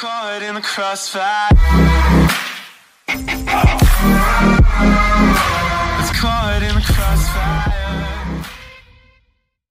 caught in the crossfire. It's caught in the crossfire.